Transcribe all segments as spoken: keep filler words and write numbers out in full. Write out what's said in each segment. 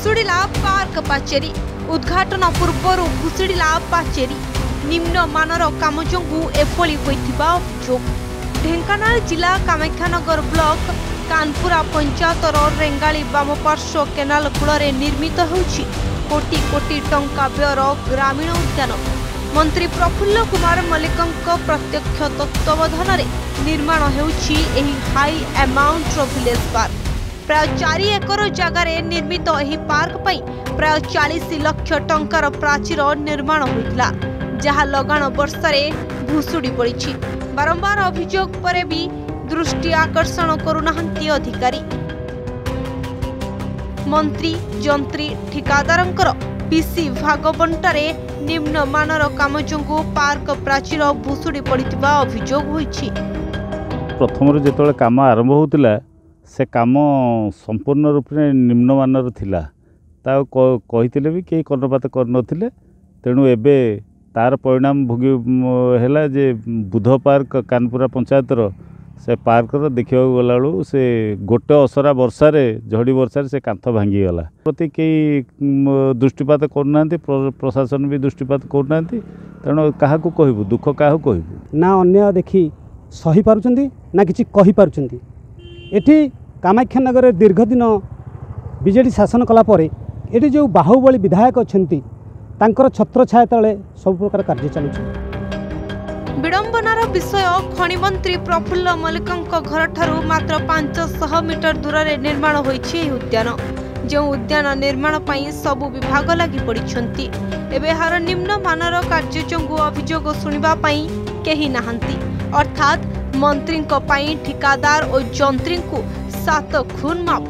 भुसुड़ा park पाचेरी उद्घाटन पूर्व भुसुड़ा पाचेरी निम्नमानर काम जो एभली होता अभियोग ढेंकानाल जिला कामाख्यानगर ब्लॉक कानपुरा पंचायतर रेंगाली बामपार्श्व केनाल कूलरे निर्मित होउछि कोटी कोटी टंका व्ययर ग्रामीण उद्यान। मंत्री प्रफुल्ल कुमार मल्लिकंक प्रत्यक्ष तत्वावधान रे निर्माण होउछि एही हाई अमाउंट विलेज पार्क। प्राय चार एकर जगार निर्मित एही पार्क पई प्राय चालीस लाख टंकार प्राचीर निर्माण होइतला जहा लगाण वर्षरे भुसुड़ी पड़िछि। बारंबार अभियोग परे भी दृष्टि आकर्षण करुनाहंती अधिकारी मंत्री जंत्री ठिकादारंकर पीसी भागबंटारे निम्नमानर काम जोगु पार्क प्राचीर भुसुड़ी पड़िथिबा अभियोग होइछि। प्रथम जेतबेले काम आरंभ होउतिला से काम संपूर्ण रूपे निम्नमानर थिला ता कहितिले भी केही कर्णपात करनथिले तेनु एबे तार परिणाम भोगी है जे बुध पार्क कानपुरा पंचायतर से पार्क देखा गला से गोटे असरा वर्षा झड़ी वर्षा से कांथ भांगीगला प्रति कई दृष्टिपात करना प्रशासन भी दृष्टिपात करना तेणु क्या कहू दुख क्या कहू ना अन्याय देखी सही पार्टी ना किसी कहीपी कामाख्यानगर दीर्घ दिन बीजेडी शासन कलापर ये जो बाहुबली विधायक अच्छा छत्र छाया तले सब प्रकार कार्य चलु। विडंबनार विषय खनि मंत्री प्रफुल्ल मल्लिकंक घर ठारू मात्र पाँच सौ मीटर दूर रे निर्माण होईछि उद्यान जो उद्यान निर्माण पई सबु विभाग लागि पड़िछंती। एबे हार निम्न मानर कार्य चंगु अभियोग सुनिबा पई केही नाहंती अर्थात मंत्री को पई ठिकादार और जंत्री को सात खून माप।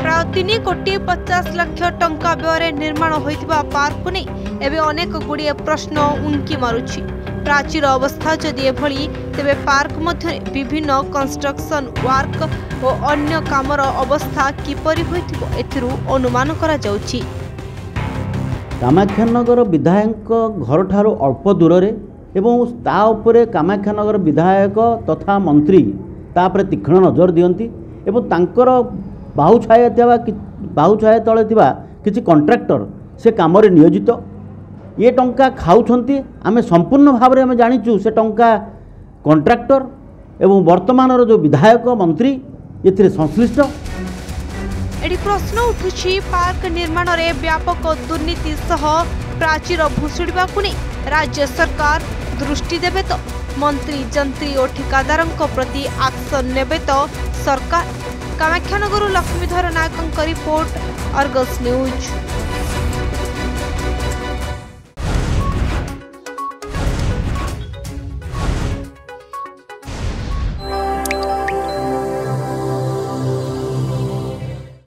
प्राय तीन कोटी पचास लाख टंका व्यय निर्माण होता पार्क को नहीं एवं अनेक गुड़िया प्रश्न उनकी मारुछि। प्राचीर अवस्था जदि एभली तेबे पार्क मध्य विभिन्न कंस्ट्रक्शन वर्क और अन्य कामर अवस्था किपरि होइथिबो एथिरु अनुमान करा जाउछि। कामाख्यानगर विधायक घर ठारू अल्प दूर रे एवं ता उपरे कामाख्यानगर विधायक तथा मंत्री तापर तीक्ष्ण नजर दियंती एवं तांकर बाहु छाया बाहु छाया तले थिबा किछि कंट्राक्टर से काम रे नियोजित ये टंका खाउछंती आमे संपूर्ण भाव में जानिचु से टंका कंट्राक्टर एवं वर्तमान जो विधायक मंत्री एथिरे संश्लिष्ट। एडी प्रश्न उठुछि पार्क निर्माण रे व्यापक दुर्नीति सह प्राचीर भुसुड़िबा कुने राज्य सरकार दृष्टि देबे तो मंत्री जंत्री और ठिकादारंक प्रति एक्शन नेबे तो सरकार। कामाख्यानगर लक्ष्मीधर नायकों का रिपोर्ट, आर्गस न्यूज।